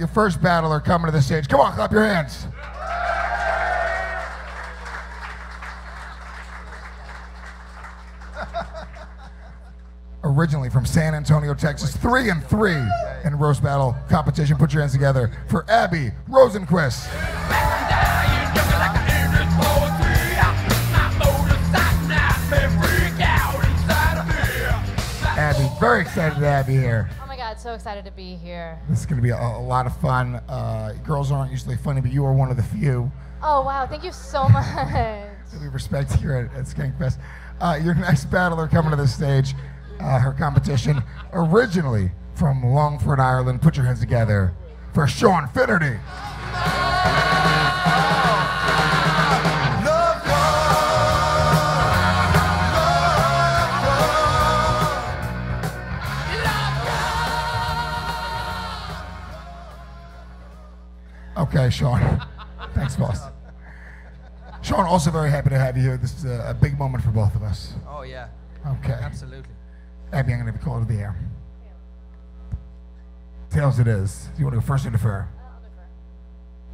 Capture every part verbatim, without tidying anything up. your first battler coming to the stage. Come on, clap your hands. Originally from San Antonio, Texas, three and three in roast battle competition. Put your hands together for Abby Rosenquist. Abby, very excited to have you here. Oh my God, so excited to be here. This is going to be a, a lot of fun. Uh, girls aren't usually funny, but you are one of the few. Oh wow, thank you so much. We respect here at, at Skankfest. Uh, your next battler coming to the stage. Uh, her competition, originally from Longford, Ireland. Put your hands together for Sean Finnerty. Okay, Sean. Thanks, boss. Sean, also very happy to have you here. This is a, a big moment for both of us. Oh, yeah. Okay. Absolutely. Abby, I'm going to be called to the air. Tails. Tails it is. Do you want to go first or defer? I'll defer.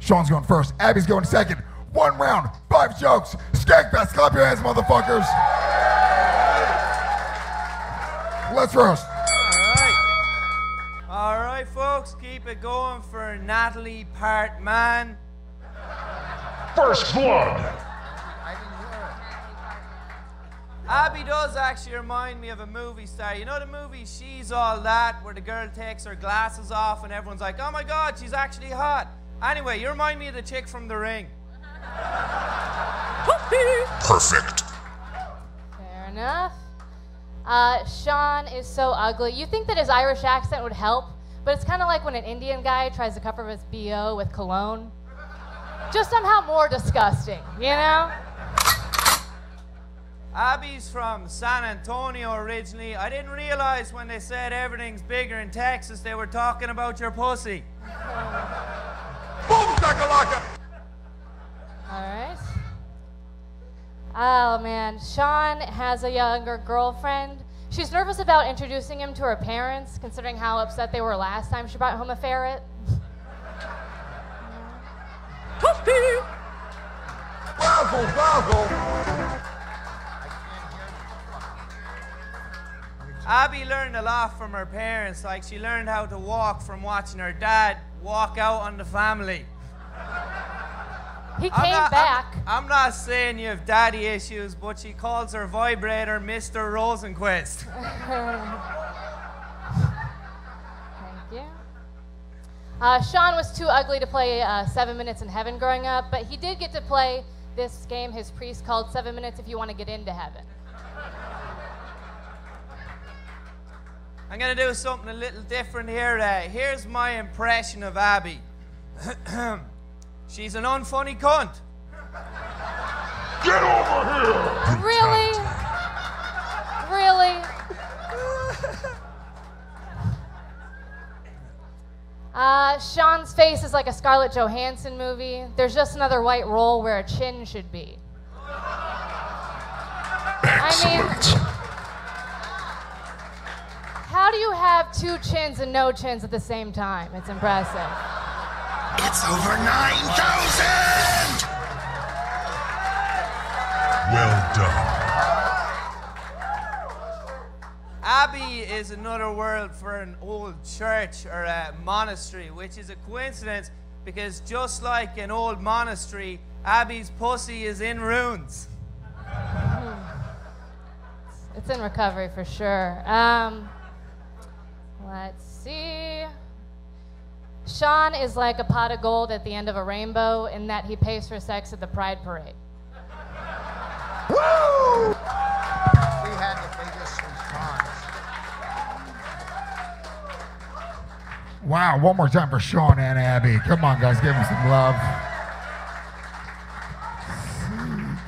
Sean's going first. Abby's going second. One round, five jokes. Skankfest, clap your hands, motherfuckers. Let's roast. All right. All right, folks. Keep it going for Natalie Portman. First blood. Abby does actually remind me of a movie star. You know the movie She's All That, where the girl takes her glasses off and everyone's like, oh my God, she's actually hot. Anyway, you remind me of the chick from The Ring. Perfect. Fair enough. Uh, Sean is so ugly. You think that his Irish accent would help, but it's kind of like when an Indian guy tries to cover his B O with cologne. Just somehow more disgusting, you know? Abby's from San Antonio originally. I didn't realize when they said everything's bigger in Texas, they were talking about your pussy. Boom, shakalaka! Alright. Oh man, Sean has a younger girlfriend. She's nervous about introducing him to her parents, considering how upset they were last time she brought home a ferret. Bravo, bravo! Abby learned a lot from her parents, like she learned how to walk from watching her dad walk out on the family. He I'm came not, back. I'm, I'm not saying you have daddy issues, but she calls her vibrator Mister Rosenquist. Thank you. Uh, Sean was too ugly to play uh, Seven Minutes in Heaven growing up, but he did get to play this game his priest called Seven Minutes If You Want to Get Into Heaven. I'm going to do something a little different here. Uh, here's my impression of Abby. She's an unfunny cunt. Get over here! Really? Really? uh, Sean's face is like a Scarlett Johansson movie. There's just another white roll where a chin should be. Excellent. I mean, how do you have two chins and no chins at the same time? It's impressive. It's over nine thousand! Well done. Abbey is another word for an old church or a monastery, which is a coincidence because just like an old monastery, Abbey's pussy is in ruins. It's in recovery for sure. Um, Let's see. Sean is like a pot of gold at the end of a rainbow in that he pays for sex at the Pride Parade. Woo! We had the biggest response. Wow, one more time for Sean and Abby. Come on, guys, give them some love.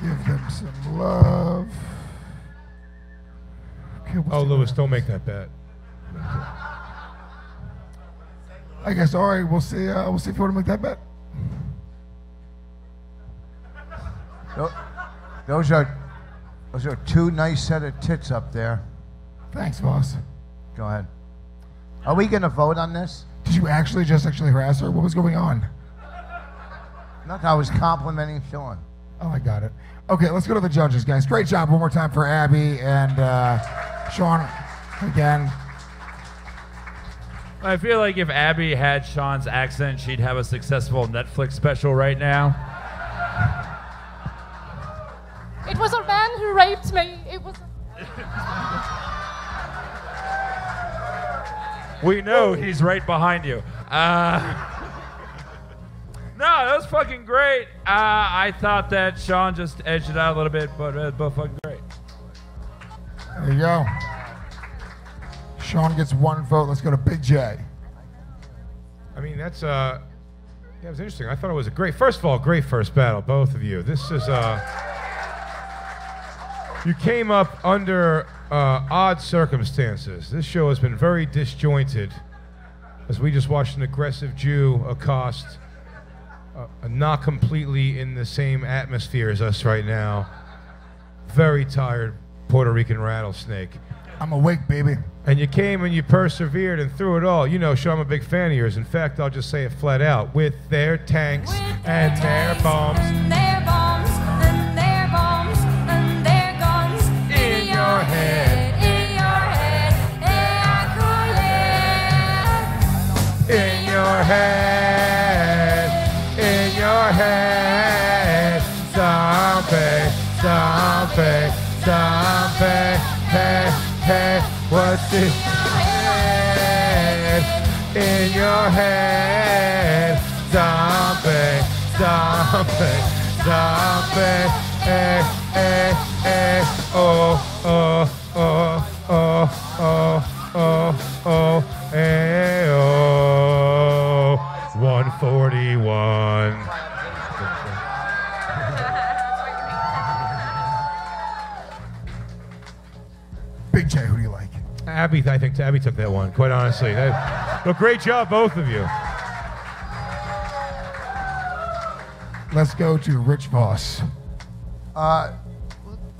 Give them some love. Okay, oh, Lewis, don't make that bet. I guess, all right, we'll see, uh, we'll see if you want to make that bet. Those are, those are two nice set of tits up there. Thanks, boss. Go ahead. Are we going to vote on this? Did you actually just actually harass her? What was going on? Nothing. I was complimenting Sean. Oh, I got it. Okay, let's go to the judges, guys. Great job one more time for Abby and uh, Sean again. I feel like if Abby had Sean's accent, she'd have a successful Netflix special right now. It was a man who raped me. It was a We know he's right behind you. Uh... No, that was fucking great. Uh, I thought that Sean just edged it out a little bit, but uh, but fucking great. There you go. Sean gets one vote. Let's go to Big Jay. I mean, that's uh, that was interesting. I thought it was a great. First of all, great first battle, both of you. This is uh, you came up under uh, odd circumstances. This show has been very disjointed, as we just watched an aggressive Jew accost. Uh, not completely in the same atmosphere as us right now. Very tired Puerto Rican rattlesnake. I'm awake, baby. And you came and you persevered and threw it all. You know, Sean, I'm a big fan of yours. In fact, I'll just say it flat out. With their tanks With and their, tanks their bombs. And their bombs, and their bombs, and their guns. In, in your, your head, in your head, in your head. In your head. Hey, something, something, something, hey, hey, what's in your head? In your head, something, something, something, hey, hey, hey, oh, oh, oh, oh, oh, oh, oh, hey, oh, one forty-one. Big Jay, who do you like? Abby, I think Abby took that one, quite honestly. That, well, great job, both of you. Let's go to Rich Vos. Uh,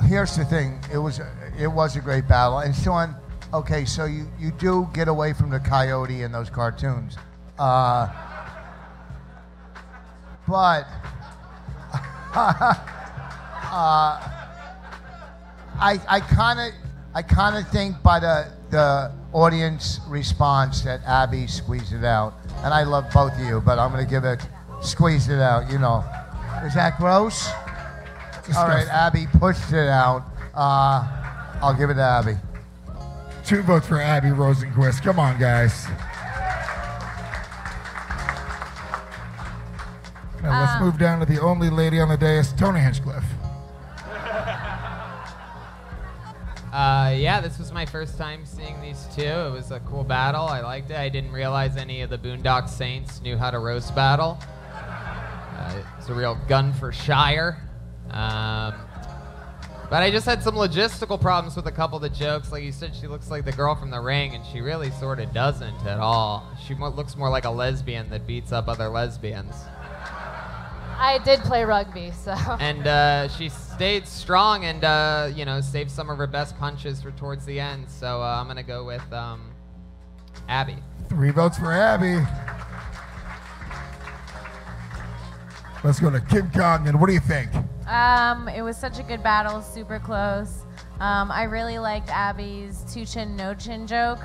here's the thing. It was, it was a great battle. And Sean, okay, so you, you do get away from the coyote in those cartoons. Uh, but... uh, I, I kind of... I kind of think by the the audience response that Abby squeezed it out. And I love both of you, but I'm going to give it, squeezed it out, you know. Is that gross? Disgusting. All right, Abby pushed it out. Uh, I'll give it to Abby. Two votes for Abby Rosenquist. Come on, guys. Now let's um, move down to the only lady on the dais, Tony Hinchcliffe. Uh, yeah, this was my first time seeing these two. It was a cool battle. I liked it. I didn't realize any of the Boondock Saints knew how to roast battle. Uh, it's a real gun for Shire. Um, but I just had some logistical problems with a couple of the jokes. Like you said, she looks like the girl from The Ring, and she really sort of doesn't at all. She mo- looks more like a lesbian that beats up other lesbians. I did play rugby, so... And uh, she stayed strong and, uh, you know, saved some of her best punches for towards the end, so uh, I'm going to go with um, Abby. Three votes for Abby. Let's go to Kim Congdon. What do you think? Um, it was such a good battle, super close. Um, I really liked Abby's two-chin, no-chin joke,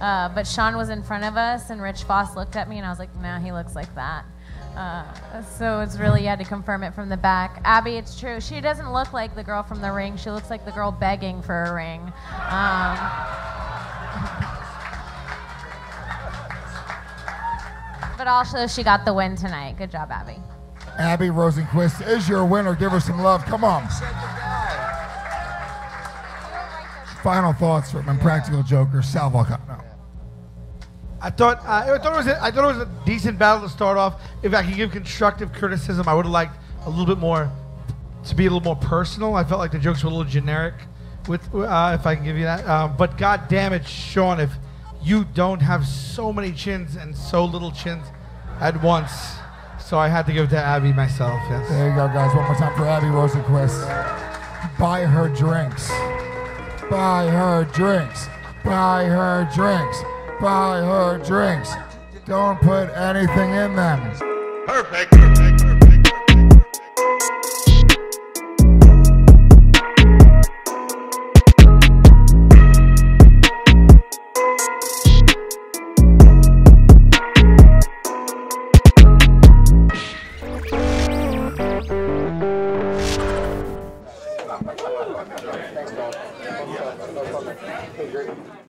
uh, but Sean was in front of us, and Rich Vos looked at me, and I was like, no, he looks like that. Uh, so it's really, you had to confirm it from the back. Abby, it's true. She doesn't look like the girl from The Ring. She looks like the girl begging for a ring. Um, but also, she got the win tonight. Good job, Abby. Abby Rosenquist is your winner. Give her some love. Come on. Final thoughts from Impractical Joker, Sal Vulcano. I thought, uh, I, thought it was a, I thought it was a decent battle to start off. If I could give constructive criticism, I would have liked a little bit more, to be a little more personal. I felt like the jokes were a little generic, with uh, if I can give you that. Um, but God damn it, Sean, if you don't have so many chins and so little chins at once. So I had to give it to Abby myself, yes. There you go, guys. One more time for Abby Rosenquist. Buy her drinks. Buy her drinks. Buy her drinks. Buy her drinks. Don't put anything in them. Perfect. Perfect. Perfect.